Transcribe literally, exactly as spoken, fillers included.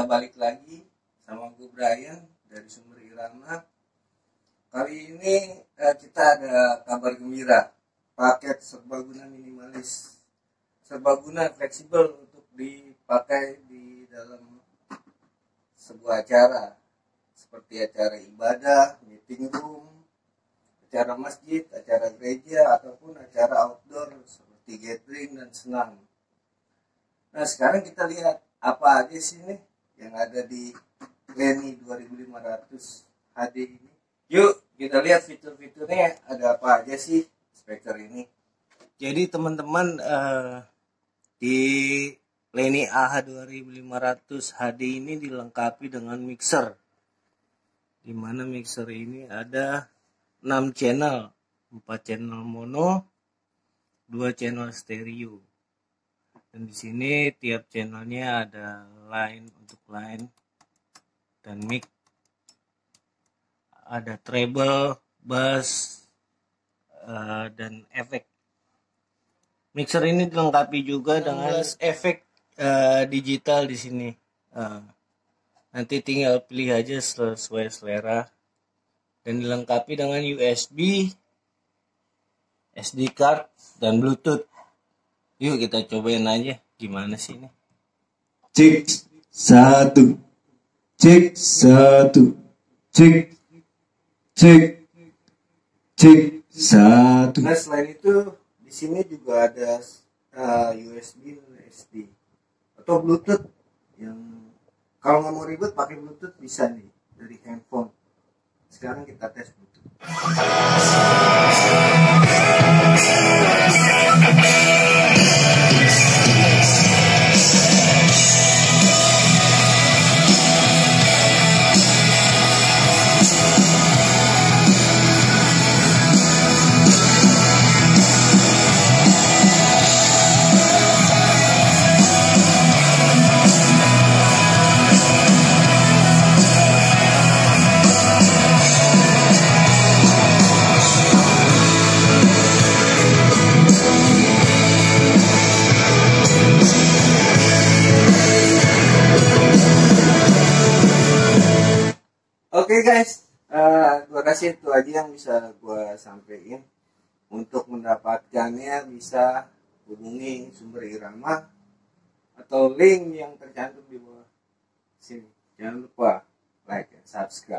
Kita balik lagi sama Gubrayan dari Sumber Irama. Kali ini eh, kita ada kabar gembira, paket serbaguna minimalis, serbaguna fleksibel untuk dipakai di dalam sebuah acara seperti acara ibadah, meeting room, acara masjid, acara gereja, ataupun acara outdoor seperti gathering dan senam. Nah, sekarang kita lihat apa aja sih nih yang ada di Lenny dua ribu lima ratus H D ini. Yuk kita lihat fitur-fiturnya ada apa aja sih speaker ini. Jadi teman-teman, eh, di Lenny A H dua ribu lima ratus H D ini dilengkapi dengan mixer, dimana mixer ini ada enam channel, empat channel mono, dua channel stereo. Dan di sini tiap channelnya ada line untuk line dan mic, ada treble, bass, uh, dan efek. Mixer ini dilengkapi juga dengan efek uh, digital di sini. Uh, nanti tinggal pilih aja sesuai selera. Dan dilengkapi dengan U S B, S D card, dan Bluetooth. Yuk kita cobain aja gimana sih ini. Cek satu, cek satu, cek, cek, cek satu. Nah, selain itu di sini juga ada uh, U S B, S D atau Bluetooth. Yang kalau nggak mau ribet pakai Bluetooth bisa nih dari handphone. Sekarang kita tes Bluetooth. Oke okay guys, uh, gue kasih itu aja yang bisa gue sampaikan. Untuk mendapatkannya bisa hubungi Sumber Irama atau link yang tercantum di bawah sini. Jangan lupa like dan subscribe.